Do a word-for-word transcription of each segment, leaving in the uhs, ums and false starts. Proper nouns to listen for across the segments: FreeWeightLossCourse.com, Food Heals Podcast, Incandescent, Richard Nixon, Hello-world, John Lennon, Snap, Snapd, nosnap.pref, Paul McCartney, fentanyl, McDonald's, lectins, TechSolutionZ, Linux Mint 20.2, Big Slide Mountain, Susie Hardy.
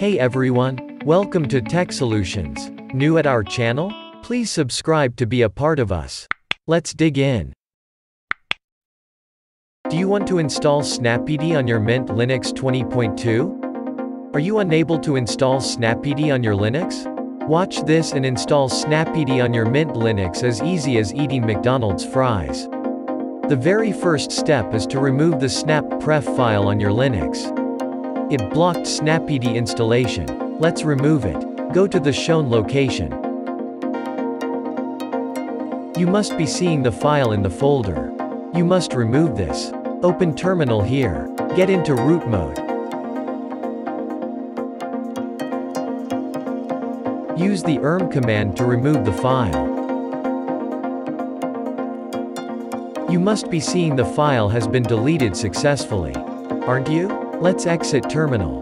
Hey everyone, welcome to Tech Solutions. New at our channel? Please subscribe to be a part of us. Let's dig in. Do you want to install Snapd on your Mint Linux twenty point two? Are you unable to install Snapd on your Linux? Watch this and install Snapd on your Mint Linux as easy as eating McDonald's fries. The very first step is to remove the snap dot pref file on your Linux. It blocked Snapd installation. Let's remove it. Go to the shown location. You must be seeing the file in the folder. You must remove this. Open terminal here. Get into root mode. Use the erm command to remove the file. You must be seeing the file has been deleted successfully. Aren't you? Let's exit terminal.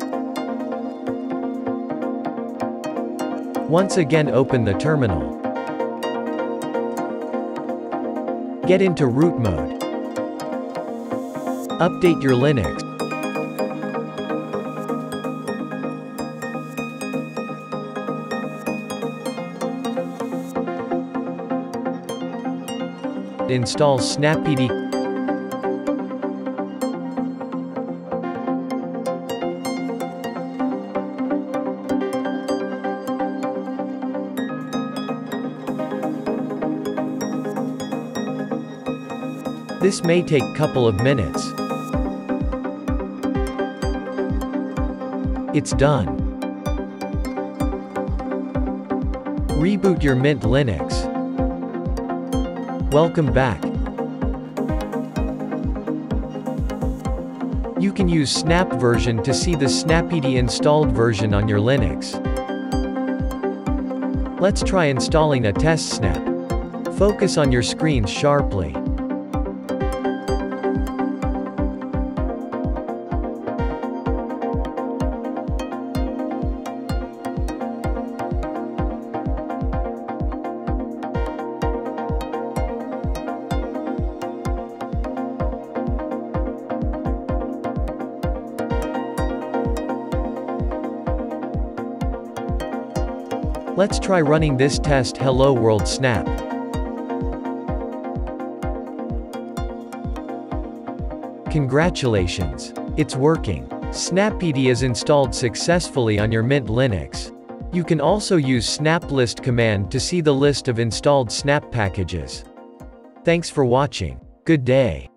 Once again open the terminal. Get into root mode. Update your Linux. Install Snapd. This may take couple of minutes. It's done. Reboot your Mint Linux. Welcome back. You can use Snap version to see the Snapd installed version on your Linux. Let's try installing a test snap. Focus on your screen sharply. Let's try running this test Hello-world snap. Congratulations! It's working. Snapd is installed successfully on your Mint Linux. You can also use snap list command to see the list of installed snap packages. Thanks for watching. Good day.